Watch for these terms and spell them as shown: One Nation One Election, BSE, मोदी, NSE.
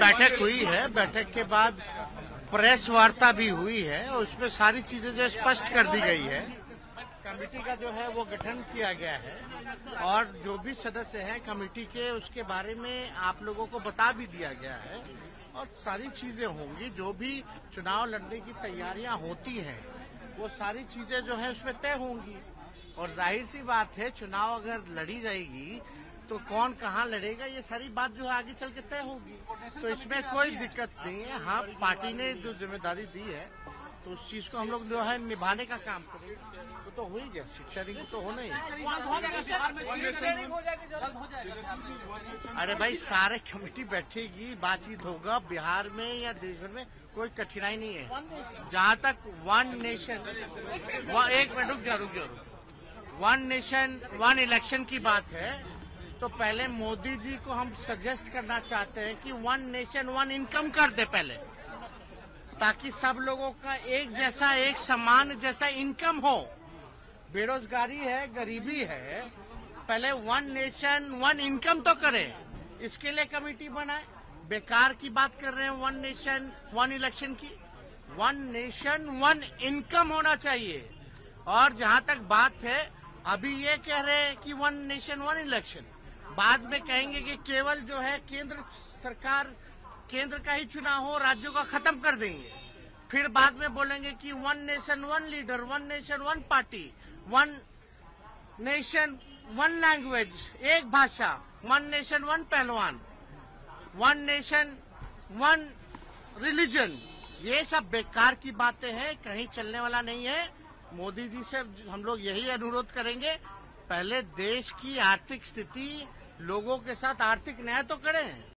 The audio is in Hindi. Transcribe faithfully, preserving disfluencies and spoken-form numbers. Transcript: बैठक हुई है, बैठक के बाद प्रेस वार्ता भी हुई है और उसमें सारी चीजें जो स्पष्ट कर दी गई है। कमेटी का जो है वो गठन किया गया है और जो भी सदस्य हैं कमेटी के उसके बारे में आप लोगों को बता भी दिया गया है और सारी चीजें होंगी। जो भी चुनाव लड़ने की तैयारियां होती हैं वो सारी चीजें जो है उसमें तय होंगी और जाहिर सी बात है चुनाव अगर लड़ी जाएगी तो कौन कहाँ लड़ेगा ये सारी बात जो है आगे चल के तय होगी, तो इसमें कोई दिक्कत नहीं है। हाँ, पार्टी ने जो जिम्मेदारी दी है तो उस चीज को हम लोग जो है निभाने का काम करेंगे। वो तो हो ही गया, शिक्षा नीति तो होना ही है। अरे भाई, सारे कमेटी बैठेगी, बातचीत होगा। बिहार में या देश भर में कोई कठिनाई नहीं है जहाँ तक वन नेशन एक मिनट रुक जा रुक जा वन नेशन वन इलेक्शन की बात है। तो पहले मोदी जी को हम सजेस्ट करना चाहते हैं कि वन नेशन वन इनकम कर दे पहले, ताकि सब लोगों का एक जैसा एक समान जैसा इनकम हो। बेरोजगारी है, गरीबी है, पहले वन नेशन वन इनकम तो करें, इसके लिए कमेटी बनाए। बेकार की बात कर रहे हैं वन नेशन वन इलेक्शन की, वन नेशन वन इनकम होना चाहिए। और जहां तक बात है अभी ये कह रहे हैं कि वन नेशन वन इलेक्शन, बाद में कहेंगे कि केवल जो है केंद्र सरकार केंद्र का ही चुनाव हो, राज्यों का खत्म कर देंगे। फिर बाद में बोलेंगे कि one nation one leader, one nation one party, one nation one language एक भाषा, वन नेशन वन पहलवान, वन नेशन वन रिलीजन। ये सब बेकार की बातें हैं, कहीं चलने वाला नहीं है। मोदी जी से हम लोग यही अनुरोध करेंगे पहले देश की आर्थिक स्थिति, लोगों के साथ आर्थिक न्याय तो करें।